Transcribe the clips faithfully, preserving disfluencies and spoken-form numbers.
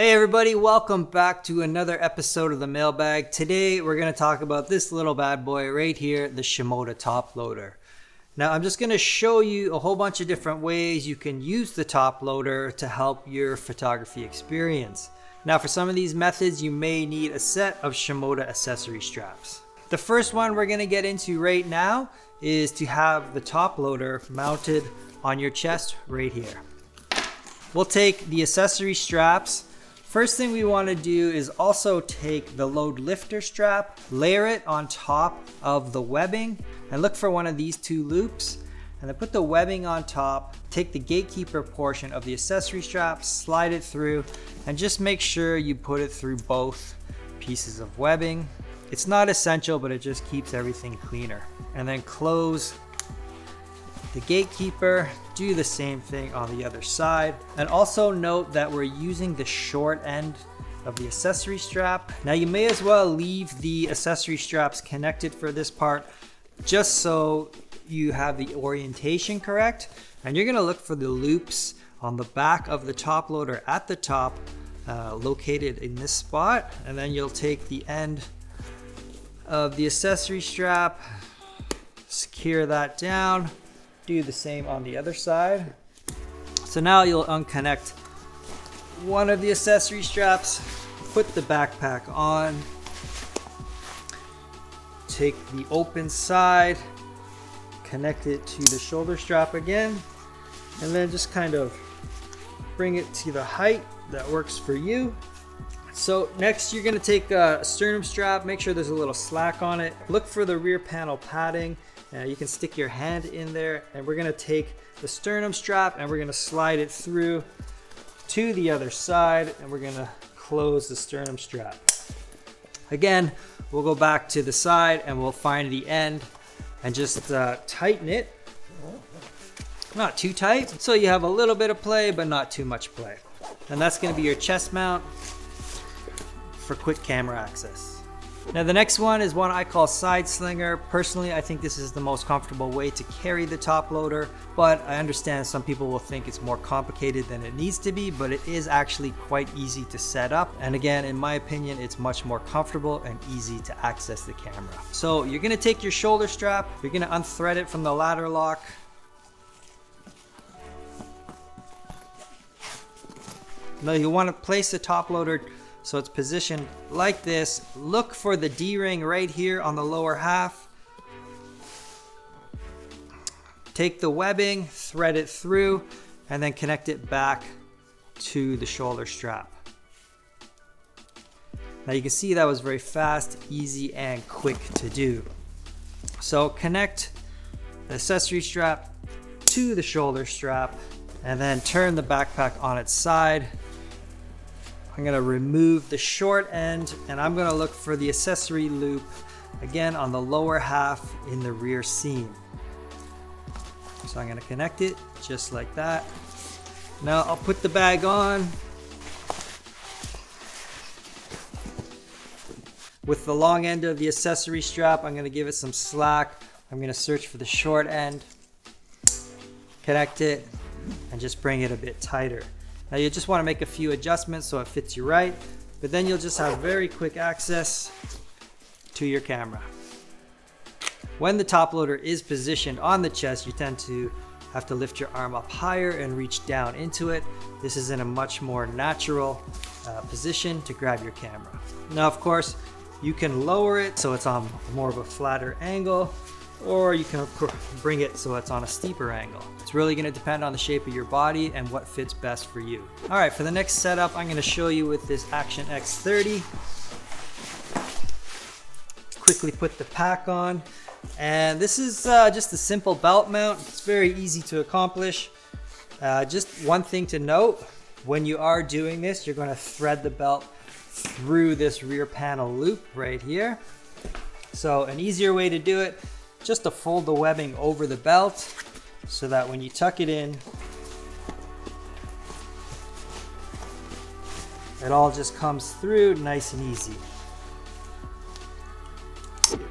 Hey everybody, welcome back to another episode of The Mailbag. Today we're going to talk about this little bad boy right here, the Shimoda Top Loader. Now I'm just going to show you a whole bunch of different ways you can use the top loader to help your photography experience. Now for some of these methods you may need a set of Shimoda accessory straps. The first one we're going to get into right now is to have the top loader mounted on your chest right here. We'll take the accessory straps. First thing we want to do is also take the load lifter strap, layer it on top of the webbing, and look for one of these two loops, and then put the webbing on top, take the gatekeeper portion of the accessory strap, slide it through, and just make sure you put it through both pieces of webbing. It's not essential, but it just keeps everything cleaner. And then close the gatekeeper, do the same thing on the other side. And also note that we're using the short end of the accessory strap. Now you may as well leave the accessory straps connected for this part, just so you have the orientation correct. And you're gonna look for the loops on the back of the top loader at the top, uh, located in this spot. And then you'll take the end of the accessory strap, secure that down, do the same on the other side. So now you'll unconnect one of the accessory straps, put the backpack on, take the open side, connect it to the shoulder strap again, and then just kind of bring it to the height that works for you. So next you're gonna take a sternum strap, make sure there's a little slack on it. Look for the rear panel padding. Uh, you can stick your hand in there, and we're gonna take the sternum strap and we're gonna slide it through to the other side, and we're gonna close the sternum strap. Again, we'll go back to the side and we'll find the end and just uh, tighten it. Not too tight, so you have a little bit of play, but not too much play. And that's gonna be your chest mount for quick camera access. Now the next one is one I call side slinger. Personally, I think this is the most comfortable way to carry the top loader, but I understand some people will think it's more complicated than it needs to be, but it is actually quite easy to set up. And again, in my opinion, it's much more comfortable and easy to access the camera. So you're gonna take your shoulder strap, you're gonna unthread it from the ladder lock, now you wanna place the top loader so it's positioned like this. Look for the D-ring right here on the lower half. Take the webbing, thread it through, and then connect it back to the shoulder strap. Now you can see that was very fast, easy, and quick to do. So connect the accessory strap to the shoulder strap, and then turn the backpack on its side. I'm gonna remove the short end, and I'm gonna look for the accessory loop, again on the lower half in the rear seam. So I'm gonna connect it just like that. Now I'll put the bag on with the long end of the accessory strap. I'm gonna give it some slack. I'm gonna search for the short end, connect it, and just bring it a bit tighter. Now you just want to make a few adjustments so it fits you right, but then you'll just have very quick access to your camera. When the top loader is positioned on the chest, you tend to have to lift your arm up higher and reach down into it. This is in a much more natural uh, position to grab your camera. Now, of course, you can lower it so it's on more of a flatter angle, or you can bring it so it's on a steeper angle. It's really gonna depend on the shape of your body and what fits best for you. All right, for the next setup, I'm gonna show you with this Action X thirty. Quickly put the pack on. And this is uh, just a simple belt mount. It's very easy to accomplish. Uh, just one thing to note, when you are doing this, you're gonna thread the belt through this rear panel loop right here. So an easier way to do it, just to fold the webbing over the belt so that when you tuck it in, it all just comes through nice and easy.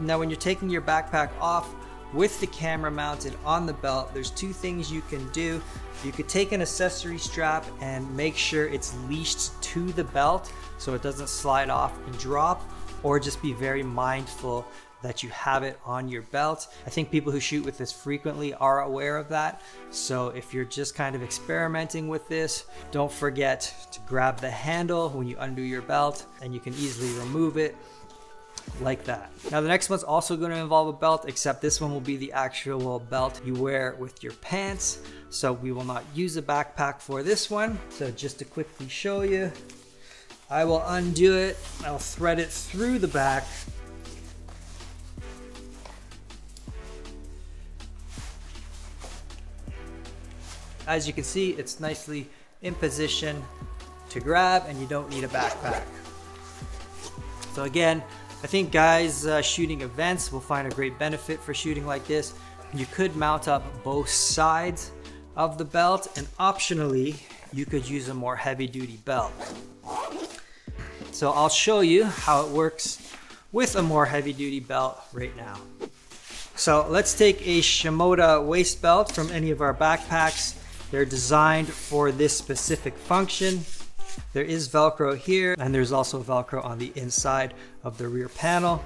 Now, when you're taking your backpack off with the camera mounted on the belt, there's two things you can do. You could take an accessory strap and make sure it's leashed to the belt so it doesn't slide off and drop, or just be very mindful that you have it on your belt. I think people who shoot with this frequently are aware of that. So if you're just kind of experimenting with this, don't forget to grab the handle when you undo your belt, and you can easily remove it like that. Now the next one's also going to involve a belt, except this one will be the actual belt you wear with your pants. So we will not use a backpack for this one. So just to quickly show you, I will undo it. I'll thread it through the back. As you can see, it's nicely in position to grab, and you don't need a backpack. So again, I think guys uh, shooting events will find a great benefit for shooting like this. You could mount up both sides of the belt, and optionally, you could use a more heavy-duty belt. So I'll show you how it works with a more heavy-duty belt right now. So let's take a Shimoda waist belt from any of our backpacks. They're designed for this specific function. There is Velcro here, and there's also Velcro on the inside of the rear panel.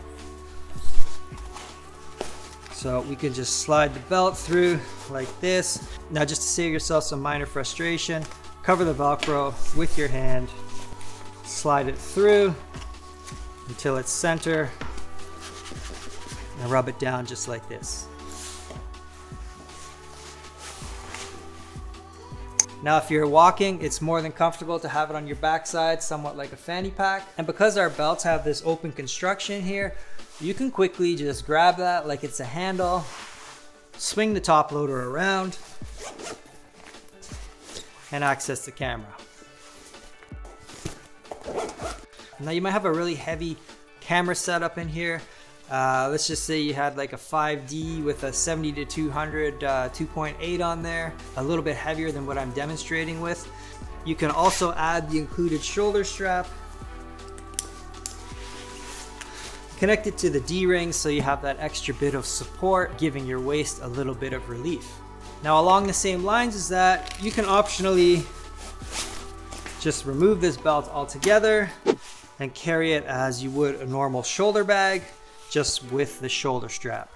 So we can just slide the belt through like this. Now, just to save yourself some minor frustration, cover the Velcro with your hand, slide it through until it's center, and rub it down just like this. Now, if you're walking, it's more than comfortable to have it on your backside, somewhat like a fanny pack. And because our belts have this open construction here, you can quickly just grab that like it's a handle, swing the top loader around, and access the camera. Now, you might have a really heavy camera setup in here. Uh, let's just say you had like a five D with a seventy to two hundred uh, two point eight on there, a little bit heavier than what I'm demonstrating with. You can also add the included shoulder strap, connect it to the D-ring so you have that extra bit of support, giving your waist a little bit of relief. Now, along the same lines as that, you can optionally just remove this belt altogether and carry it as you would a normal shoulder bag, just with the shoulder strap.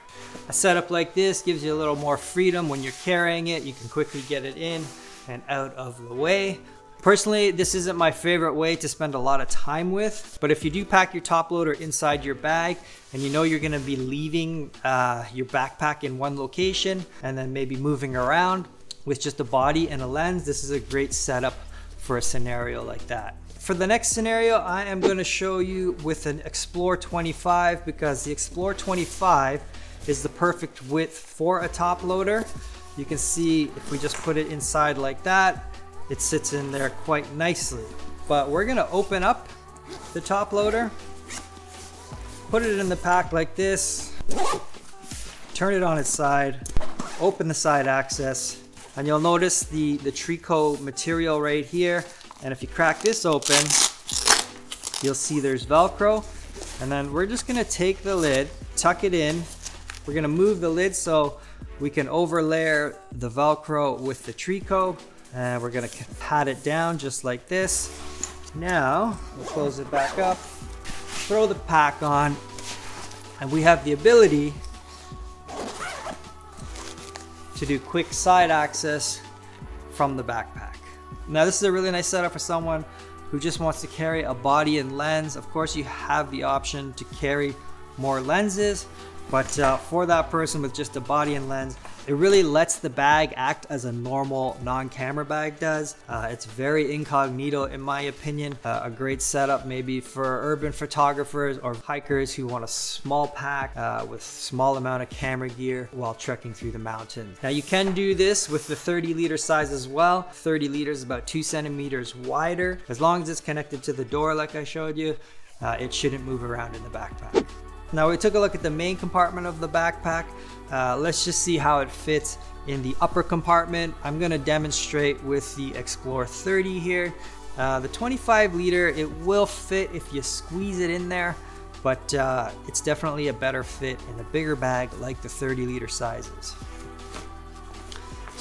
A setup like this gives you a little more freedom when you're carrying it. You can quickly get it in and out of the way. Personally, this isn't my favorite way to spend a lot of time with, but if you do pack your top loader inside your bag and you know you're gonna be leaving uh, your backpack in one location and then maybe moving around with just a body and a lens, this is a great setup for a scenario like that. For the next scenario, I am going to show you with an Explore twenty-five, because the Explore twenty-five is the perfect width for a top loader. You can see if we just put it inside like that, it sits in there quite nicely. But we're going to open up the top loader, put it in the pack like this, turn it on its side, open the side access, and you'll notice the, the tricot material right here. And if you crack this open, you'll see there's Velcro. And then we're just gonna take the lid, tuck it in. We're gonna move the lid so we can overlayer the Velcro with the tricot. And we're gonna pat it down just like this. Now, we'll close it back up, throw the pack on, and we have the ability to do quick side access from the backpack. Now, this is a really nice setup for someone who just wants to carry a body and lens. Of course, you have the option to carry more lenses, but uh, for that person with just a body and lens, it really lets the bag act as a normal non-camera bag does. Uh, it's very incognito, in my opinion. Uh, a great setup maybe for urban photographers or hikers who want a small pack uh, with small amount of camera gear while trekking through the mountains. Now, you can do this with the thirty liter size as well. thirty liters is about two centimeters wider. As long as it's connected to the door like I showed you, uh, it shouldn't move around in the backpack. Now, we took a look at the main compartment of the backpack. Uh, let's just see how it fits in the upper compartment. I'm gonna demonstrate with the Explore thirty here. Uh, the twenty-five liter, it will fit if you squeeze it in there, but uh, it's definitely a better fit in a bigger bag like the thirty liter sizes.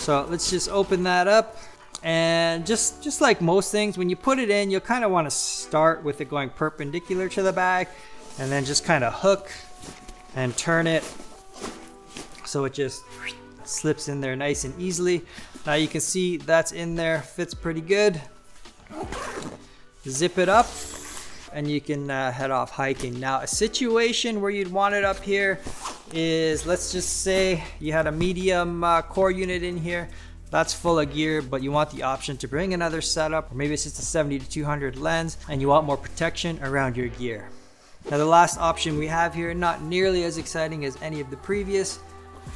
So let's just open that up. And just just like most things, when you put it in, you'll kind of want to start with it going perpendicular to the bag, and then just kind of hook and turn it so it just slips in there nice and easily. Now you can see that's in there, fits pretty good. Zip it up and you can uh, head off hiking. Now a situation where you'd want it up here is, let's just say you had a medium uh, core unit in here. That's full of gear, but you want the option to bring another setup, or maybe it's just a seventy to two hundred lens and you want more protection around your gear. Now the last option we have here, not nearly as exciting as any of the previous,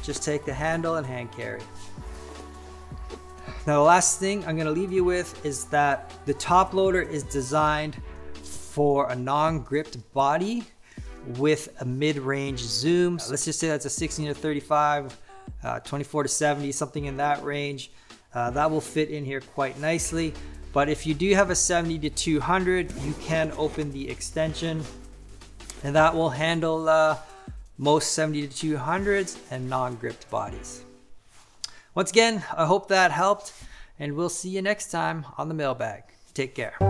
just take the handle and hand carry. Now the last thing I'm going to leave you with is that the top loader is designed for a non-gripped body with a mid-range zoom. So let's just say that's a sixteen to thirty-five, Uh, twenty-four to seventy, something in that range. Uh, that will fit in here quite nicely. But if you do have a seventy to two hundred, you can open the extension and that will handle uh, most seventy to two hundreds and non-gripped bodies. Once again, I hope that helped, and we'll see you next time on The Mailbag. Take care.